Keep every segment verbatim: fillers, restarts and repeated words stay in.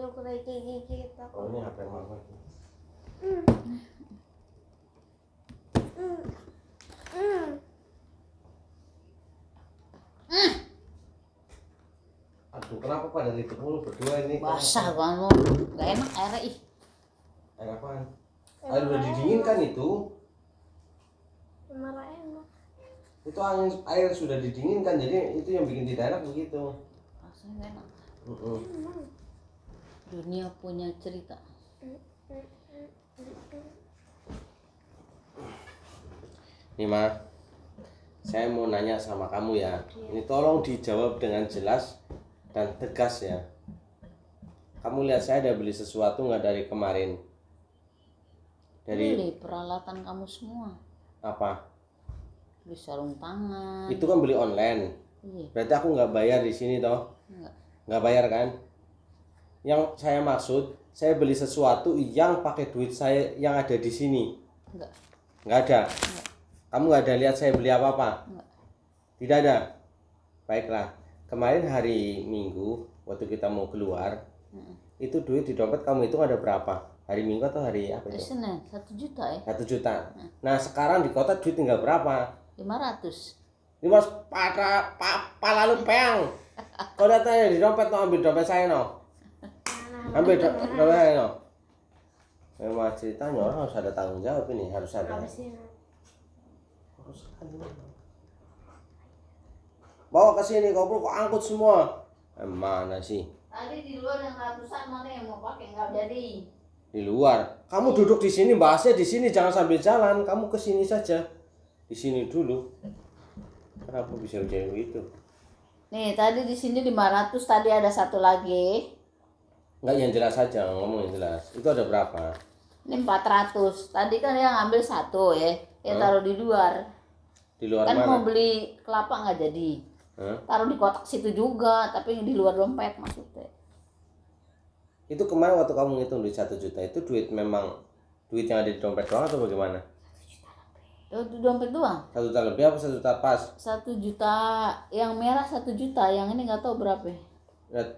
langsung kerikil gigi kita. Oh, ini apa yang mama itu? Hmm. Hmm. Hmm. Hmm. Aduh, kenapa pada ribut mulu berdua ini? Basah kamu, nggak enak air ih. Air apaan? Air udah didinginkan itu. Marah enak. Itu angin air sudah didinginkan, jadi itu yang bikin tidak enak begitu. Rasanya enak. Uh -uh. Dunia punya cerita. Nih Ma, saya mau nanya sama kamu ya. Ini tolong dijawab dengan jelas dan tegas ya. Kamu lihat saya ada beli sesuatu nggak dari kemarin? Dari beli peralatan kamu semua. Apa? Beli sarung tangan. Itu kan beli online. Iya. Berarti aku nggak bayar di sini toh? Nggak. Nggak bayar kan? Yang saya maksud, saya beli sesuatu yang pakai duit saya yang ada di sini. Nggak. Nggak ada. Nggak. Kamu nggak ada lihat saya beli apa-apa? Tidak ada? Baiklah, kemarin hari Minggu waktu kita mau keluar, hmm. itu duit di dompet kamu itu ada berapa? Hari Minggu atau hari apa itu? Senin, satu juta ya? satu juta. Hmm. Nah sekarang di kota duit tinggal berapa? lima ratus. lima ratus pada pala lu peang. Kau datanya di dompet, no, ambil dompet saya no. Ambil do dompet saya no. Memang ceritanya orang harus ada tanggung jawab ini, harus ada. Bawa ke sini, kau perlu kau angkut semua. Eh, mana sih? Tadi di luar yang ratusan mana yang mau pakai nggak jadi. Di luar. Kamu duduk di sini, bahasnya di sini, jangan sambil jalan. Kamu ke sini saja. Di sini dulu. Kenapa bisa jauh itu? Nih, tadi di sini lima ratus, tadi ada satu lagi. Enggak, yang jelas saja, ngomong yang jelas. Itu ada berapa? Ini empat ratus. Tadi kan dia ngambil satu ya. Ya hmm? Taruh di luar. Di luar kan mana? Mau beli kelapa nggak jadi. Huh? Taruh di kotak situ juga, tapi di luar dompet maksudnya. Itu kemarin waktu kamu ngitung duit satu juta, itu duit memang duit yang ada di dompet doang atau bagaimana? satu juta lebih. Itu dompet doang? satu juta lebih apa satu juta pas? satu juta, yang merah satu juta, yang ini nggak tahu berapa.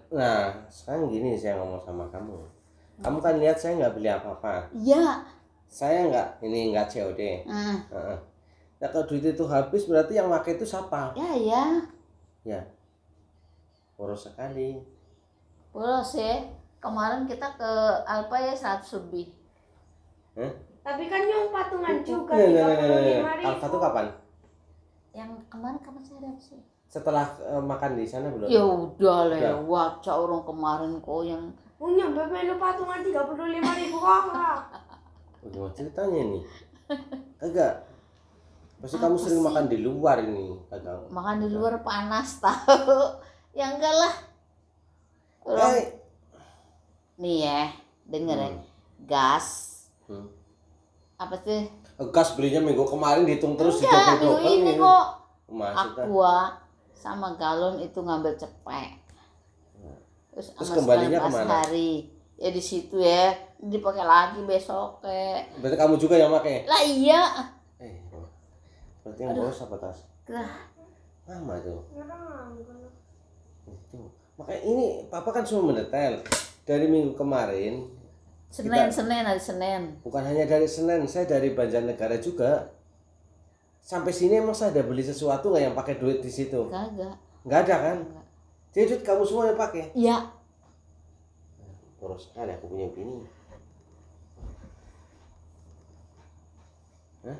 Nah, sekarang gini saya ngomong sama kamu. Kamu kan lihat saya nggak beli apa-apa. Iya. Saya nggak, ini nggak C O D. Ah. Uh. Nah, kalau duit itu habis berarti yang pakai itu siapa? Ya ya. Ya. Boros sekali. Boros ya. Kemarin kita ke Alpa ya seratus lebih. Hah? Tapi kan yang patungan juga. Nah, nah, nah, nah. Alpa itu kapan? Yang kemarin kapan saya dapat sih? Setelah uh, makan di sana belum? Ya udah lewat. Cak orang kemarin kok yang. Punya bebek lu patungan tiga puluh lima ribu kakak. Udah ceritanya nih. Kagak. Pasti kamu sering sih? Makan di luar ini, kadang. Makan di luar panas tahu. Ya enggak lah. Hey. Nih ya, denger hmm. ya. Gas. Hmm. Apa sih? Gas belinya minggu kemarin dihitung terus di dompet. Ini kok. Aqua sama galon itu ngambil cepet. Terus, Terus kembalinya kemana? Hari. Ya di situ ya. Dipakai lagi besok kayak. Berarti kamu juga yang pakai? Lah iya. Eh. Berarti yang boros apa tas? Lah. Mama tuh. Itu. Makanya ini Papa kan cuma mendetail. Dari minggu kemarin. Senin, kita, Senin, hari Senin. Bukan hanya dari Senin, saya dari Banjarnegara juga. Sampai sini emang saya ada beli sesuatu nggak yang pakai duit di situ? Kagak. Nggak ada kan? Enggak. Jadi duit kamu semua yang pakai? Iya. Boros sekali aku punya bini. Hah?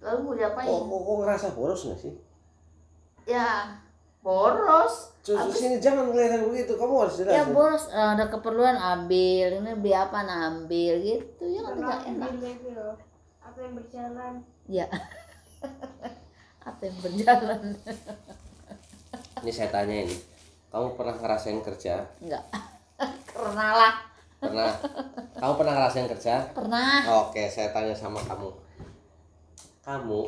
Lalu mau diapain? Kok, kok, kok ngerasa boros nggak sih? Ya, boros. Cucu sini jangan kelihatan begitu, kamu harus jelas. Ya boros, ada keperluan ambil, ini beli apa ambil gitu, ya kan tidak enak. Apa yang berjalan? Ya, apa yang berjalan? Ini saya tanya ini, kamu pernah ngerasain kerja? Enggak, pernah lah. Pernah. Kamu pernah ngerasain kerja? Pernah. Oke, saya tanya sama kamu. Kamu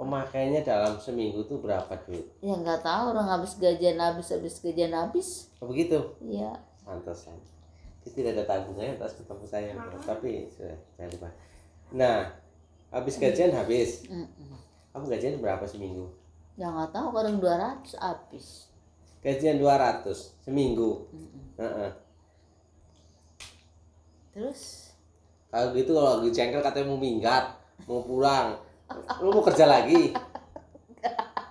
pemakaiannya dalam seminggu tuh berapa duit? Ya nggak tahu, orang habis gajian habis habis gajian habis. Oh begitu? Iya. Pantesan. Dia tidak ada tanggungannya atas ketemu saya, tapi sudah saya lupa. Nah, habis gajian habis. Kamu gajian berapa seminggu? Ya nggak tahu, kadang dua ratus habis. Gajian dua ratus seminggu. Heeh. Terus? Kalau gitu kalau lagi jengkel katanya mau minggat, mau pulang. Lu mau kerja lagi?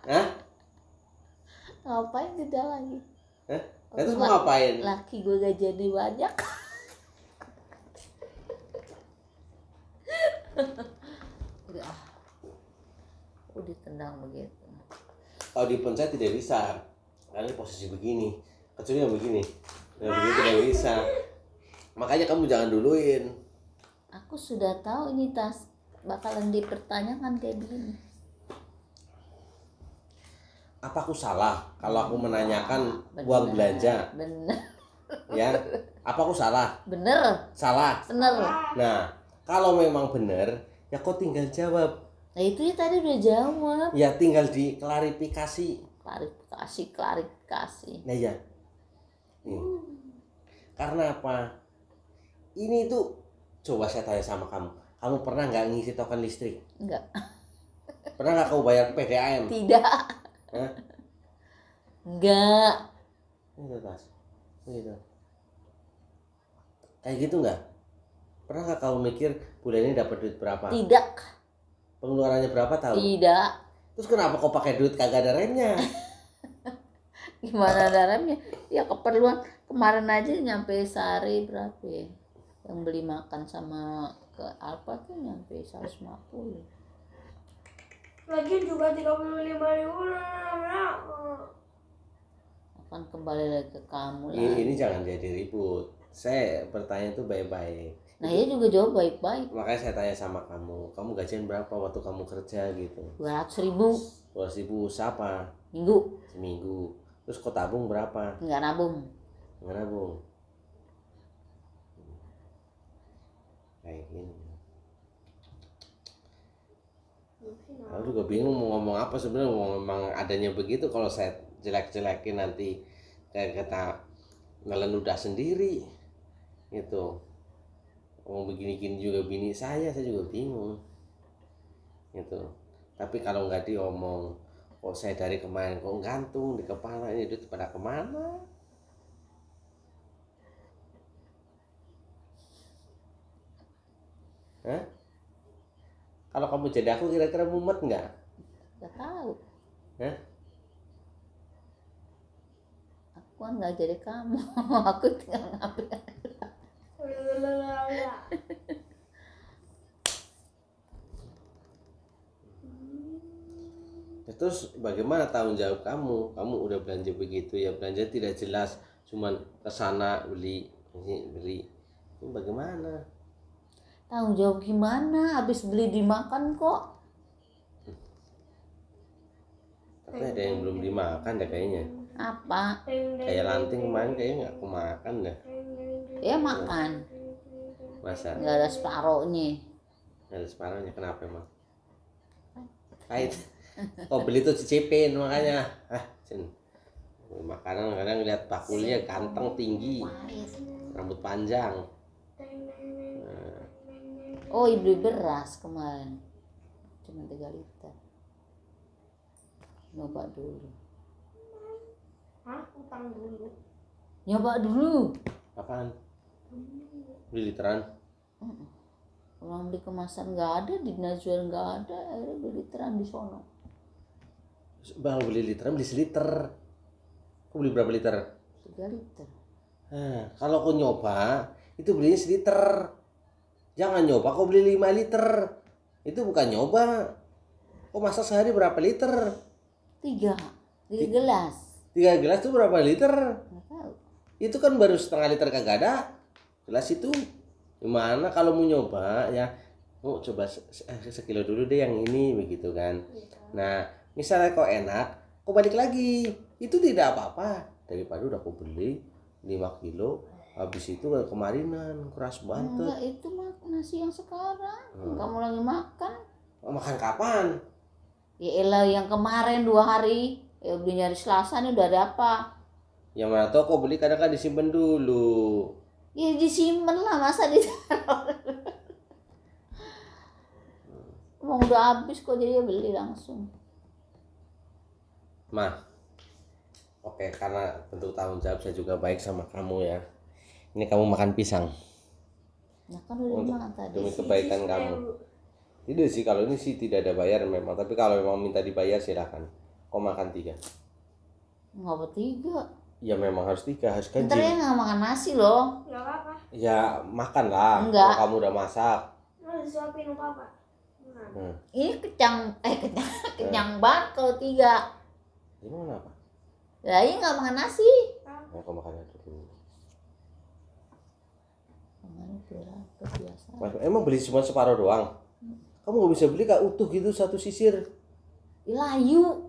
Hah? Ngapain kerja lagi? Hah? Nah, terus mau ngapain? Laki gue gajiannya banyak. Udah ah. Udah tendang begitu. Kalau dipencet tidak bisa. Karena posisi begini. Kecuali yang begini. Yang begini tidak bisa. Makanya kamu jangan duluin. Aku sudah tahu ini tas bakalan dipertanyakan kayak begini. Apa aku salah kalau aku menanyakan bener, uang belanja? Bener. Ya, apa aku salah? Bener. Salah. Bener. Nah, kalau memang bener, ya kok tinggal jawab. Nah itu ya tadi udah jawab. Ya tinggal diklarifikasi. Klarifikasi, klarifikasi. Nah ya, nih. Hmm. Karena apa? Ini tuh coba saya tanya sama kamu. Kamu pernah nggak ngisi token listrik? Enggak. Pernah nggak kamu bayar P D A M? Tidak. Hah? Enggak. Ini tas. Gitu. Kayak gitu enggak? Pernah enggak kamu mikir bulan ini dapat duit berapa? Tidak. Pengeluarannya berapa tahu? Tidak. Terus kenapa kau pakai duit kagak ada remnya? Gimana ada remnya? Ya keperluan. Kemarin aja nyampe sehari berapa ya? Yang beli makan sama ke Alfa tuh nyampe seratus lima puluh. Lagi juga tiga puluh lima ribu akan kembali lagi ke kamu lah. Ini jangan jadi ribut. Saya bertanya tuh baik-baik. Nah iya juga jawab baik-baik. Makanya saya tanya sama kamu. Kamu gajian berapa waktu kamu kerja gitu? dua ratus ribu. dua ratus ribu siapa? Minggu. Seminggu. Terus kau tabung berapa? Enggak nabung. Enggak nabung. Kayak gini. Aku juga bingung mau ngomong apa sebenarnya, memang adanya begitu. Kalau saya jelek-jelekin nanti kayak kata ngeleludah sendiri gitu. Ngomong begini-gini juga bini saya, saya juga bingung gitu. Tapi kalau nggak diomong, kok saya dari kemarin kok gantung di kepala ini duit pada kemana? Hah? Kalau kamu jadi aku kira-kira mumet nggak? Nggak tahu. Hah? Aku kan nggak jadi kamu, aku tinggal ngapain. Terus bagaimana tanggung jawab kamu? Kamu udah belanja begitu ya, belanja tidak jelas, cuman kesana beli, beli, itu bagaimana? Tanggung jawab gimana? Habis beli dimakan kok. Tapi ada yang belum dimakan deh kayaknya. Apa? Kayak lanting kemarin kayaknya nggak aku makan deh. Ya makan. Masa? Nggak ada separohnya. Nggak ada separohnya, kenapa emang? Kait. Kok beli tuh cicipin makanya. Ah, cen. Makanan kadang lihat bakulnya ganteng tinggi, rambut panjang. Oh, beli beras kemarin cuma tiga liter. Nyoba dulu. Hah? Utang dulu? Nyoba dulu. Apaan? Beli literan? Orang beli kemasan nggak ada, di Najwa nggak ada, akhirnya beli literan di sono. Bang, beli literan, beli seliter. Aku beli berapa liter? tiga liter. Nah, kalau aku nyoba, itu belinya seliter. Jangan nyoba kok beli lima liter. Itu bukan nyoba. Kok masak sehari berapa liter? Tiga. Tiga gelas. Tiga gelas itu berapa liter? Nggak tahu. Itu kan baru setengah liter kagak ada. Gelas itu. Gimana kalau mau nyoba ya. Oh, coba se sekilo dulu deh yang ini begitu kan. Nah, misalnya kok enak, kok balik lagi. Itu tidak apa-apa. Daripada udah aku beli lima kilo. Habis itu kemarinan, keras banget. Enggak, itu nasi yang sekarang. Hmm. Kamu lagi makan. Makan kapan? Ya elah yang kemarin dua hari. Ya belinya hari Selasa nih udah ada apa. Ya mana tau kok beli kadang-kadang disimpan dulu. Ya disimpan lah, masa ditaruh. Emang udah habis kok jadi beli langsung. Mah, oke, karena bentuk tanggung jawab saya juga baik sama kamu ya. Ini kamu makan pisang. Nah kan udah bilang tadi demi kebaikan sih, kamu. Tidak sih kalau ini sih tidak ada bayar memang, tapi kalau memang minta dibayar silakan. Kau makan tiga. Nggak bertiga. Ya memang harus tiga, harus ganjil. Ntar ya nggak makan nasi loh. Nggak apa-apa. Ya makan lah. Enggak. Kalau kamu udah masak. Nggak disuapin apa-apa. Hmm. Ini kenyang, eh kenyang, kenyang hmm. banget kalau tiga. Gimana apa? Ya ini nggak makan nasi. Nah, kau makan nasi dulu. Mas, emang beli cuma separuh doang? Kamu nggak bisa beli kak utuh gitu satu sisir? Layu.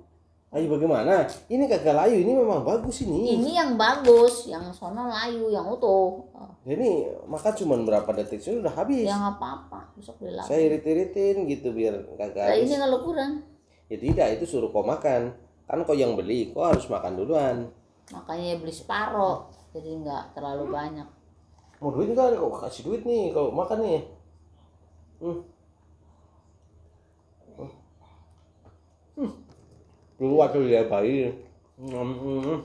Layu bagaimana? Ini kagak layu, ini memang bagus ini. Ini yang bagus, yang sono layu, yang utuh. Ini makan cuma berapa detik sudah udah habis. Ya nggak apa-apa, besok beli lagi. Saya irit-iritin gitu biar kagak habis. Ini kalau kurang? Ya tidak, itu suruh kau makan. Kan kau yang beli, kau harus makan duluan. Makanya beli separuh, jadi nggak terlalu hmm. banyak. Mau duit kan? Kau kasih duit nih, kau makan nih. Hmm. Hmm. Dulu waktu dia bayi. Hmm. Hmm.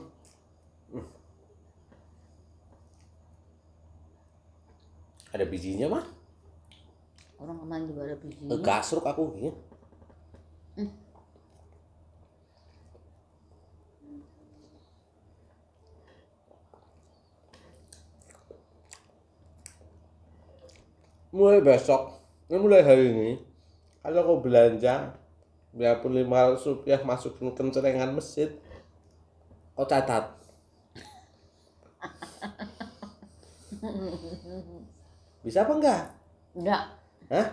Ada bijinya mah? Orang kemarin juga ada bijinya. Gasruk aku ya. Hmm. Mulai besok, mulai hari ini, kalau kau belanja, biarpun lima ratus rupiah masukin ke celengan masjid, kau catat. Bisa apa enggak? Enggak. Hah?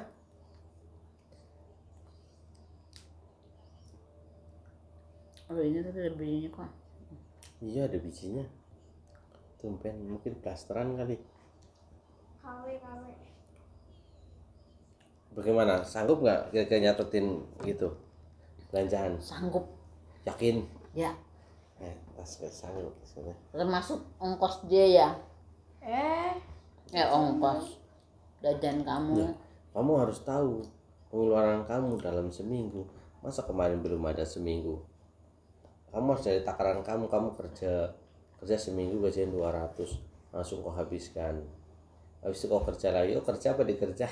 Oh ini tapi ada bijinya kok. Iya ada bijinya. Tumpen mungkin plasteran kali. Kali kali. Bagaimana? Sanggup nggak kira-kira nyatetin gitu? Belanjaan? Sanggup. Yakin? Ya. Eh, tas sanggup. Termasuk ongkos dia ya? Eh. Eh, ongkos. Jajan kamu. Nah, kamu harus tahu pengeluaran kamu dalam seminggu. Masa kemarin belum ada seminggu? Kamu harus dari takaran kamu. Kamu kerja kerja seminggu gajian dua ratus. Langsung kau habiskan. Habis itu kau kerja lagi. Oh, kerja apa dikerja?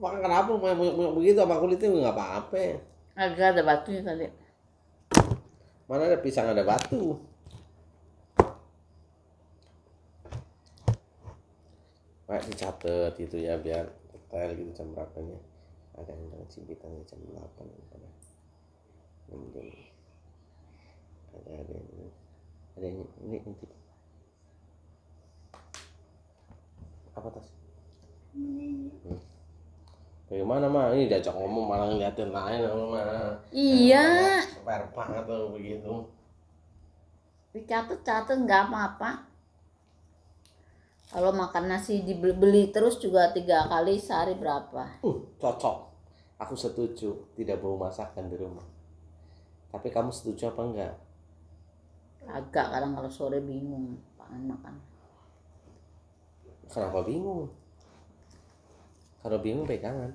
Makan kenapa monyok-monyok begitu apa kulitnya nggak apa-apa? Agak ada batunya tadi. Mana ada pisang ada batu? Pak dicatat itu ya biar detail gitu jam berapanya. Ada yang dengan cibitannya jam delapan ada. Mungkin ada ada ini. Ada ini, ini inti. Apa tas? Ini. Hmm. Bagaimana mah? Ini diajak ngomong malah ngeliatin lain mah. Iya. Super banget tuh begitu. Dicatat-catat nggak apa-apa. Kalau makan nasi dibeli terus juga tiga kali sehari berapa? Uh, cocok. Aku setuju. Tidak bau masakan di rumah. Tapi kamu setuju apa enggak? Agak kadang kalau sore bingung pengen makan. Kenapa bingung? Kalau bingung pegangan.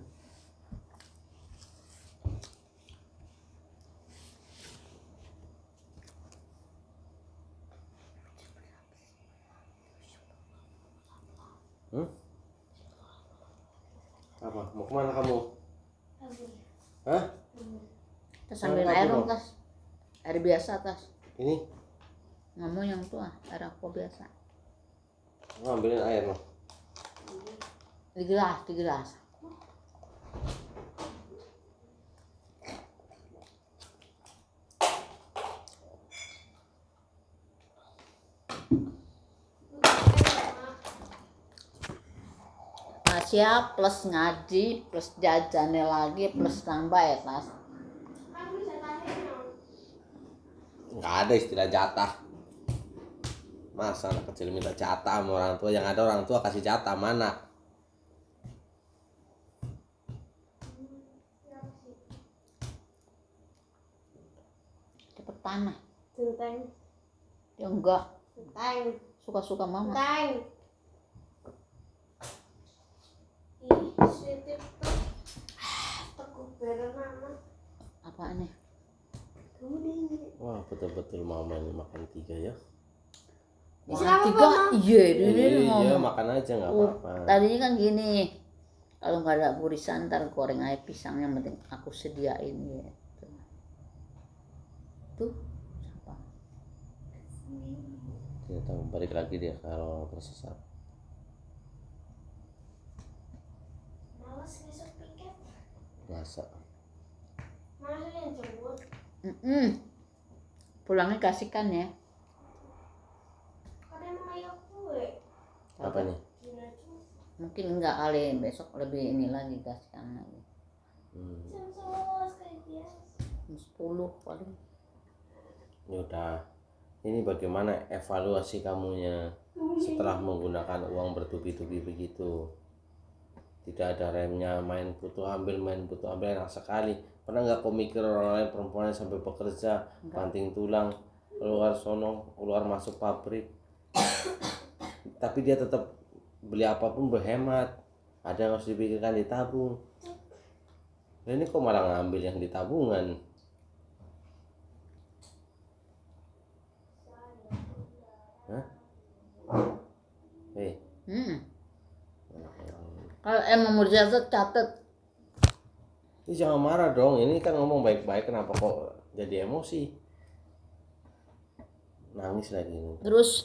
Hmm? Apa? Mau kemana kamu? Hah? Terus ambil air dong tas. Air biasa tas. Ini? Ngomong yang tua, air aku biasa. Ngambilin air loh. Di gelas, di gelas. Masya plus ngaji, plus jajannya lagi, plus tambah ya tas. Nggak ada istilah jatah. Masa anak kecil minta jatah sama orang tua, yang ada orang tua kasih jatah mana? Cepet tanah. Genteng. Ya enggak. Genteng. Suka-suka mama. Genteng. Ih, sedikit. Tekuk bareng mama. Apaan ya? Wah, betul-betul mama ini makan tiga ya. Makan tiga? Iya, ini iya, makan aja nggak apa-apa. Tadinya kan gini, kalau nggak ada burisan ntar goreng aja pisang, yang penting aku sediain ya. Tuh, siapa? Dia tahu balik lagi dia kalau tersesat. Males besok piket. Masa? Males yang jemput. Mm-mm. Pulangnya kasihkan ya. Karena maya kue. Apa nih? Mungkin enggak kali besok lebih ini lagi kasihkan lagi. Hmm. Jam sepuluh paling. Ya udah. Ini bagaimana evaluasi kamunya setelah menggunakan uang bertubi-tubi begitu? Tidak ada remnya, main putu ambil, main putu ambil, enak sekali. Pernah nggak kau mikir orang lain perempuannya sampai bekerja, banting tulang, keluar sono, keluar masuk pabrik. Tapi dia tetap beli apapun berhemat. Ada yang harus dipikirkan ditabung. Nah, ini kok malah ngambil yang ditabungan. Hah? Hei. Hmm. Kalau emang murjazat catat. Ini jangan marah dong. Ini kan ngomong baik-baik, kenapa kok jadi emosi? Nangis lagi ini. Terus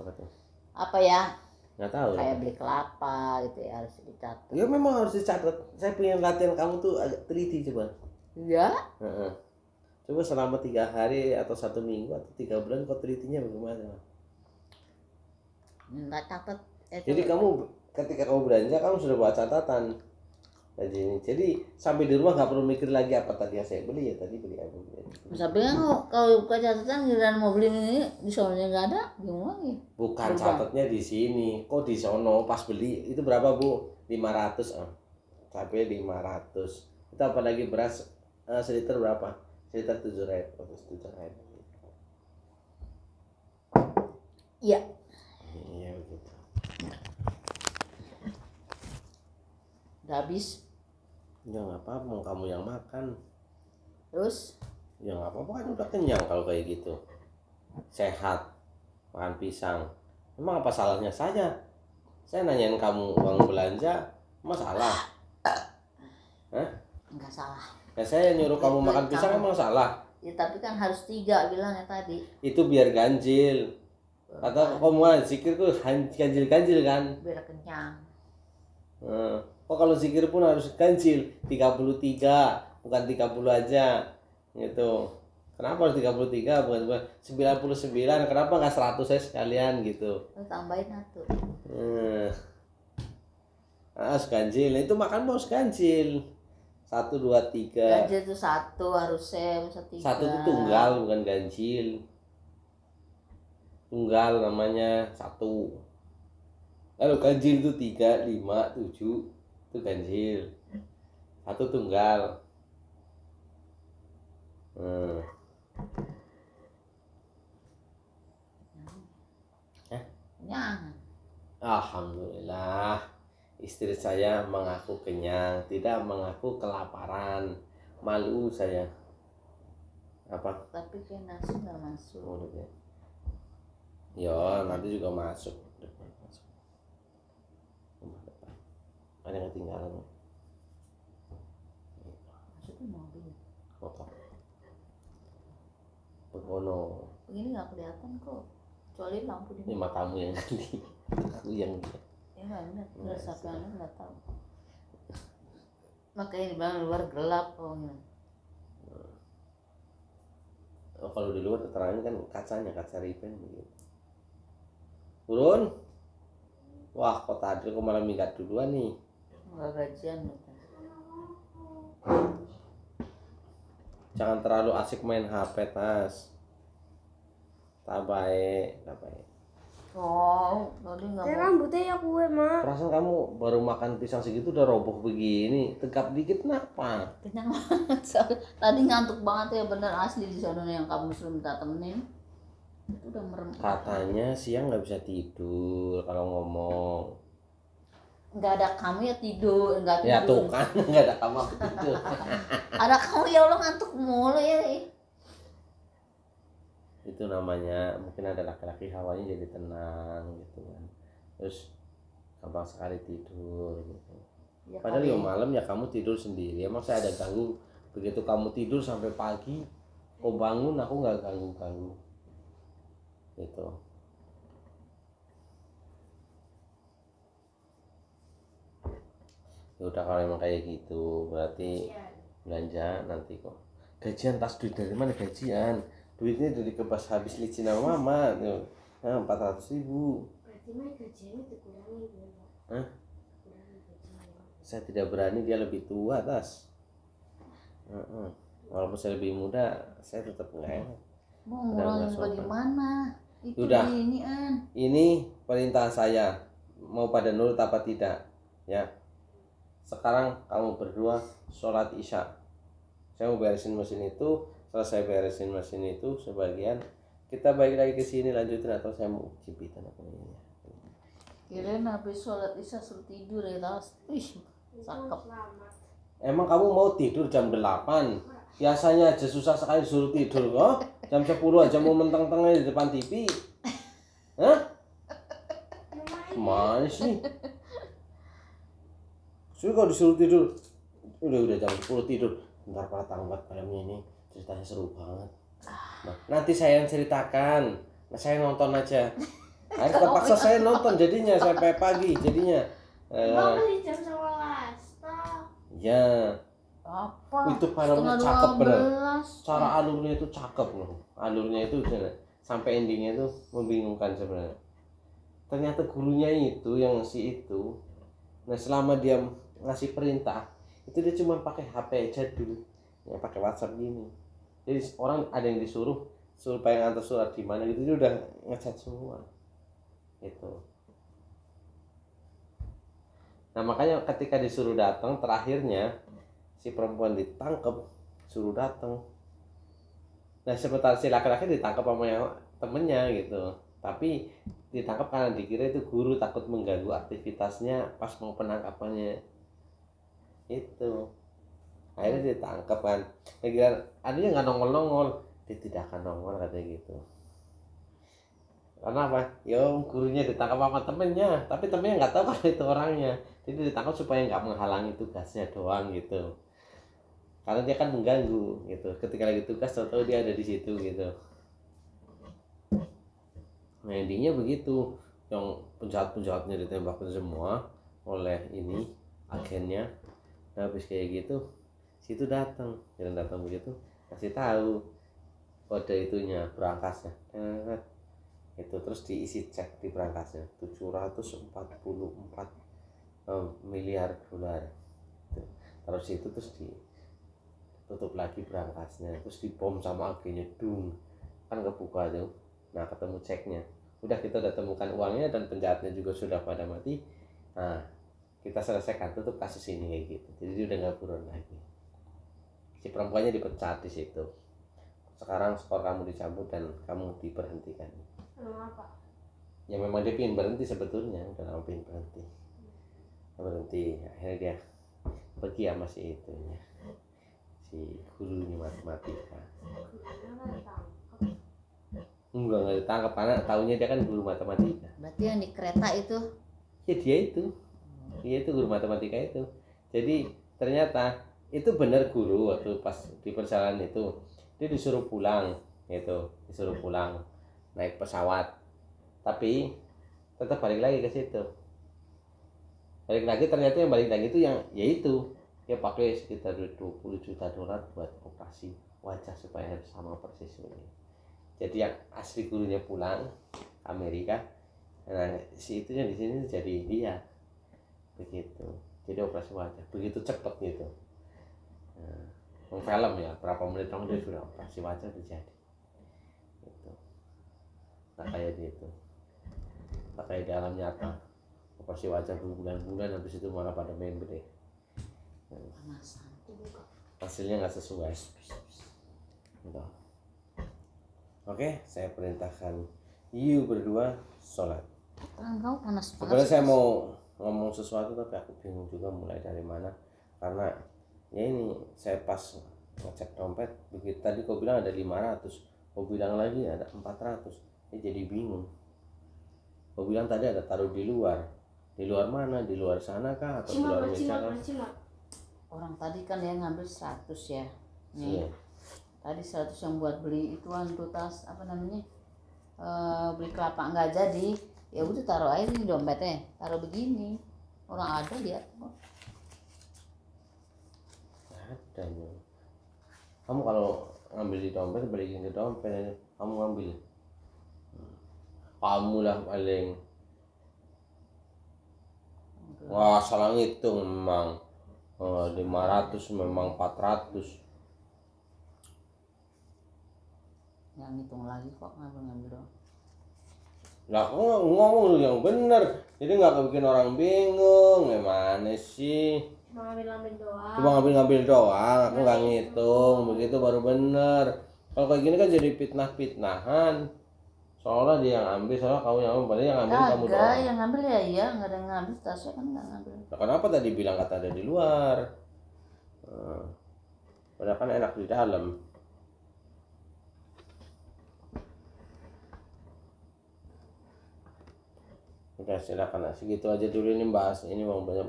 apa tuh? Apa ya? Nggak tahu. Kayak ya? Beli kelapa gitu ya, harus dicatat. Ya memang harus dicatat. Saya pengen latihan kamu tuh agak teliti coba. Iya? Heeh. Coba selama tiga hari atau satu minggu atau tiga bulan kok telitinya bagaimana? Nggak catat. Eh, jadi coba. Kamu ketika kamu belanja, kamu sudah buat catatan. Jadi, jadi sampai di rumah nggak perlu mikir lagi apa tadi yang saya beli ya tadi beli apa. Sampai kan kalau buka catatan giliran mau beli ini di sononya nggak ada, gimana ya? Bukan catatnya di sini, kok di sono pas beli itu berapa bu? lima ratus ah, sampai lima ratus. Itu apalagi beras uh, seliter berapa? Seliter tujuh ribu, tujuh ribu. Iya. Iya begitu. Habis ya nggak apa-apa, mau kamu yang makan. Terus ya nggak apa-apa kan udah kenyang kalau kayak gitu, sehat, makan pisang. Emang apa salahnya saja saya nanyain kamu uang belanja? Emang salah? Hah? Nggak salah ya, saya nyuruh kamu makan pisang emang salah ya? Tapi kan harus tiga bilangnya tadi, itu biar ganjil atau kamu zikir tuh ganjil-ganjil kan biar kenyang. Hmm. Oh, kalau zikir pun harus ganjil, tiga puluh tiga bukan tiga puluh aja gitu. Kenapa harus tiga puluh tiga bukan sembilan puluh sembilan? Kenapa nggak seratus aja sekalian gitu? Oh, tambahin satu. Hmm. Nah, harus ganjil, itu makan harus ganjil. satu dua tiga. Ganjil itu satu harusnya, satu tiga. Satu itu tunggal bukan ganjil. Tunggal namanya satu. Lalu ganjil itu tiga lima tujuh. Itu ganjil, satu tunggal. Hmm. Eh? Kenyang. Alhamdulillah, istri saya mengaku kenyang, tidak mengaku kelaparan. Malu saya. Apa? Tapi kayak nasi nggak masuk. Oh, ya. Ya, nanti juga masuk. Ada yang ketinggalan maksudnya mobil kotak begono begini nggak kelihatan kok kecuali lampu di matamu yang ganti. Aku yang dia ya nggak benar terus apa anda nggak tahu makanya di belakang luar gelap pokoknya. Oh, kalau di luar keterangannya kan kacanya kaca ripen begitu turun. Wah kok tadi kok malah minggat duluan nih. Nggak gajian. Jangan terlalu asik main H P tas. Tak baik, tak baik. Oh, tadi nggak. Rambutnya ya kue mak. Perasaan kamu baru makan pisang segitu udah roboh begini, tegap dikit kenapa? Kenyang banget. Tadi ngantuk banget ya bener asli di sana yang kamu suruh minta temenin. Itu udah merem. Katanya siang nggak bisa tidur kalau ngomong. Nggak ada kamu ya tidur, nggak tidur. Ya tuh kan nggak ada kamu tidur. Ada kamu ya Allah ngantuk mulu ya. itu namanya mungkin ada laki-laki hawanya jadi tenang gitu kan, terus gampang sekali tidur gitu. Ya, padahal ya malam ya kamu tidur sendiri, emang saya ada ganggu? Begitu kamu tidur sampai pagi kau bangun aku nggak ganggu-ganggu gitu. Ya udah, kalau emang kayak gitu berarti belanja nanti kok gajian. Tas duit dari mana gajian? Duitnya dari kebas habis licin sama mama tuh, nah empat ratus ribu. Berarti mah gajiannya dikurangi ya Pak? Hah? Saya tidak berani, dia lebih tua Tas. Uh-uh. Walaupun saya lebih muda, saya tetap enggak enak. Mau ngurangin bagaimana? Itu udah, ini, an. Ini perintah saya, mau pada nurut apa tidak ya. Sekarang kamu berdua sholat isya. Saya mau beresin mesin itu, selesai beresin mesin itu sebagian kita balik lagi ke sini lanjutin, atau saya mau cipitan apa ini. Kirain habis sholat isya suruh tidur ya Tas. Ih, cakep. Emang kamu mau tidur jam delapan? Biasanya aja susah sekali suruh tidur kok. Jam sepuluh aja mau menteng-tengnya di depan T V. Hah? Gimana sih? Sudah kalau disuruh tidur, udah-udah jam sepuluh tidur. Ntar patang banget malamnya ini, ceritanya seru banget. Nah, nanti saya yang ceritakan, nah, saya nonton aja. Nah, terpaksa saya nonton jadinya sampai pagi jadinya. Emang masih jam sebelas, toh? Ya. Apa? Itu filmnya cakep bener. Cara alurnya itu cakep loh. Alurnya itu sampai endingnya itu membingungkan sebenarnya. Ternyata gurunya itu yang si itu. Nah selama dia ngasih perintah itu dia cuma pakai H P aja dulu ya, pakai WhatsApp gini. Jadi orang ada yang disuruh suruh pengen antar surat di mana gitu, dia udah ngechat semua gitu. Nah makanya ketika disuruh datang terakhirnya si perempuan ditangkap suruh datang. Nah sementara si laki-laki ditangkap sama yang temennya gitu, tapi ditangkap karena dikira itu guru, takut mengganggu aktivitasnya pas mau penangkapannya itu. Akhirnya ditangkap kan, dikira akhirnya nggak nongol-nongol, dia tidak akan nongol katanya gitu. Karena apa? Ya gurunya ditangkap sama temennya, tapi temennya nggak tahu kalau itu orangnya, jadi ditangkap supaya nggak menghalangi tugasnya doang gitu. Karena dia kan mengganggu gitu, ketika lagi tugas atau dia ada di situ gitu. Nah endingnya begitu, yang penjahat-penjahatnya ditembakin semua oleh ini agennya. Nah, habis kayak gitu, situ datang, jalan datang begitu, kasih tahu kode itunya berangkasnya, nah, itu terus diisi cek di berangkasnya tujuh ratus empat puluh empat miliar dolar. Terus itu terus ditutup lagi berangkasnya, terus dibom sama agennya, dung, kan kebuka tuh. Nah ketemu ceknya, udah kita udah temukan uangnya dan penjahatnya juga sudah pada mati. Nah kita selesaikan, tutup kasus ini kayak gitu. Jadi dia udah nggak buron lagi. Si perempuannya dipecat di situ. Sekarang skor kamu dicabut dan kamu diberhentikan. Kenapa? Ya memang dia pingin berhenti sebetulnya, udah lama pingin berhenti. Berhenti, akhirnya dia pergi sama si itunya, si gurunya matematika. Enggak, enggak ditangkap, karena tahunya dia kan guru matematika. Berarti yang di kereta itu? Ya dia itu, dia itu guru matematika itu. Jadi ternyata itu benar guru waktu pas di perjalanan itu. Dia disuruh pulang, gitu, disuruh pulang naik pesawat. Tapi tetap balik lagi ke situ. Balik lagi, ternyata yang balik lagi itu yang yaitu dia pakai sekitar dua puluh juta dolar buat operasi wajah supaya sama persis ini. Jadi yang asli gurunya pulang Amerika, nah si itunya di sini jadi dia begitu, jadi operasi wajah begitu cepet gitu. Nah, film ya berapa menit langsung dia sudah operasi wajah terjadi gitu. Tak kayak di itu, tak kayak di alam nyata operasi wajah berbulan-bulan, habis itu malah pada membre. Nah, hasilnya nggak sesuai. Entah. Oke, saya perintahkan you berdua sholat. Sebenarnya saya mau ngomong sesuatu tapi aku bingung juga mulai dari mana, karena ya ini saya pas ngecek dompet begitu. Tadi kau bilang ada lima ratus, Gue bilang lagi ada empat ratus, dia jadi bingung. Gue bilang tadi ada taruh di luar, di luar mana, di luar sana kah atau cima, di luar sana? Orang tadi kan dia ngambil seratus ya, nih. Iya. Tadi seratus yang buat beli ituan tuh tas apa namanya, e, beli kelapa nggak jadi, ya udah taruh aja nih dompetnya, taruh begini. Orang ada dia. Ada ya. Kamu kalau ngambil di dompet balikin ke dompet, kamu ngambil. Kamu lah paling. Wah salah ngitung memang. Oh, lima ratus memang empat ratus. Yang ngitung lagi kok ngambil-ngambil dong. Lah aku ngomong yang bener, jadi nggak bikin orang bingung. Gimana sih? Cuma ngambil-ngambil doang. Cuma ngambil-ngambil doang. Aku nggak ngitung, begitu baru bener. Kalau kayak gini kan jadi fitnah-fitnahan. Soalnya dia yang ambil, soalnya kamu yang ambil, padahal yang ambil kamu doang. Enggak, yang ngambil ya iya, nggak ada yang ngambil, tasnya kan nggak ngambil. Nah, kenapa tadi bilang kata ada di luar? Hmm. Padahal kan enak di dalam. Oke silakan, nah segitu aja dulu ini bahas ini mau banyak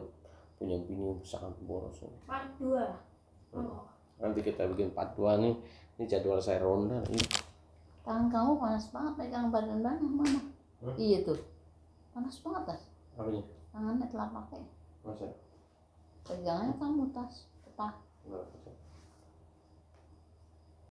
punya bini sangat boros. Part dua. Oh. Nanti kita bikin part dua nih. Ini jadwal saya ronda ini. Tangan kamu panas banget pegang badan banget mama. Hmm? Iya tuh. Panas banget tas. Apanya? Tangannya telapaknya. Masa? Pegangannya kamu tas. Apa? Enggak.